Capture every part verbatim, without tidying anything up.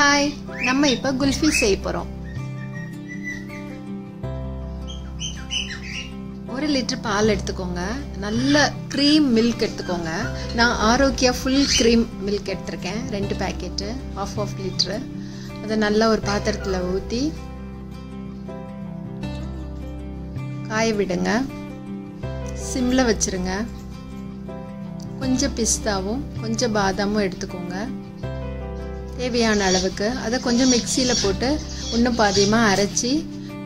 हाय नम्म इप्पा कुल्फी सेयपोरोम ஒரு லிட்டர் பால் எடுத்துக்கோங்க நல்ல க்ரீம் மில்க் எடுத்துக்கோங்க நான் ஆரோக்கியா ஃபுல் க்ரீம் மில்க் எடுத்துர்க்கேன் ரெண்டு பாக்கெட் half half லிட்டர் அத நல்ல ஒரு பாத்திரத்துல ஊத்தி காய விடுங்க சிம்ல வச்சிருங்க கொஞ்சம் பிஸ்தாவும் கொஞ்சம் பாதாமும் எடுத்துக்கோங்க தேவையான அளவுக்கு அத கொஞ்சம் மிக்ஸில போட்டு உண்ண பாதியமா அரைச்சி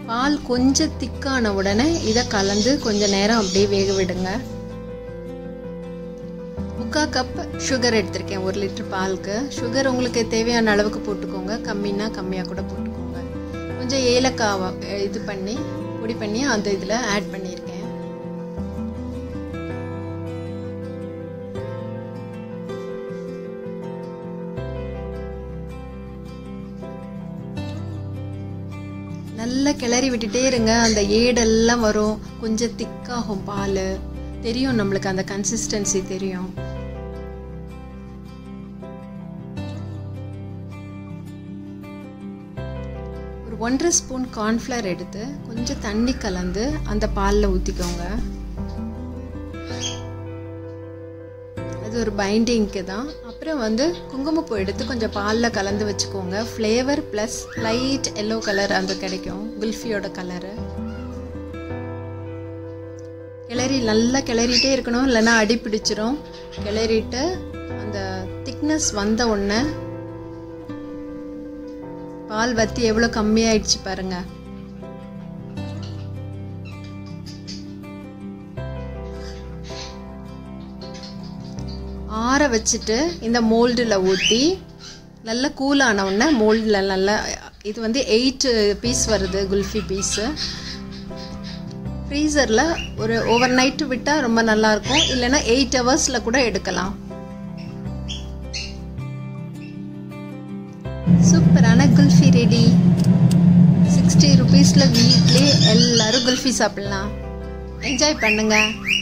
பால் கொஞ்சம் திக்கான உடனே இத கலந்து கொஞ்ச நேரம் அப்படியே வேக விடுங்க முக்கால் கப் சுகர் எடுத்துர்க்கேன் ஒரு லிட்டர் பாலுக்கு சுகர் உங்களுக்கு தேவையான அளவுக்கு போட்டுக்கோங்க கம்மினா கம்மியா கூட போட்டுக்கோங்க கொஞ்சம் ஏலக்காவை இது பண்ணி பொடி பண்ணி அந்த இதல ஆட் பண்ணிருக்கேன் நல்லா கிளறி விட்டுட்டே இருங்க அந்த ஏடெல்லாம் வரும் கொஞ்சம் திக்காகும் பால் தெரியும் நமக்கு அந்த கன்சிஸ்டன்சி தெரியும் ஒரு ஒன்றரை ஸ்பூன் corn flour எடுத்து கொஞ்சம் தண்ணி கலந்து அந்த பால்ல ஊத்திக்கோங்க அது ஒரு பைண்டிங்க்கு தான் அப்புறம் வந்து குங்குமப்பூ எடுத்து கொஞ்சம் பால்ல கலந்து வச்சுக்கோங்க flavour plus light yellow colour அந்த கிடைக்கும் குல்ஃபியோட கலர் கிளறி நல்லா கிளறிட்டே இருக்கணும் இல்லனா அடி பிடிச்சிரும் கிளறிட்டு அந்த திக்னஸ் வந்த உடனே பால் வத்தி எவ்வளவு கம்மி ஆயிடுச்சு பாருங்க ஆற வச்சிட்டு இந்த மோல்டுல ஊத்தி நல்ல கூல் ஆன உடனே மோல்டுல நல்ல இது வந்து எட்டு பீஸ் வருது குல்ஃபி பீஸ் ஃப்ரீசர்ல ஒரு ஓவர் நைட் விட்டா ரொம்ப நல்லா இருக்கும் இல்லனா எட்டு ஹவர்ஸ்ல கூட எடுக்கலாம் சூப்பரான குல்ஃபி ரெடி சிக்ஸ்டி ரூபீஸ்ல வீட்லயே எல்லாரும் குல்ஃபி சாப்பிடலாம் என்ஜாய் பண்ணுங்க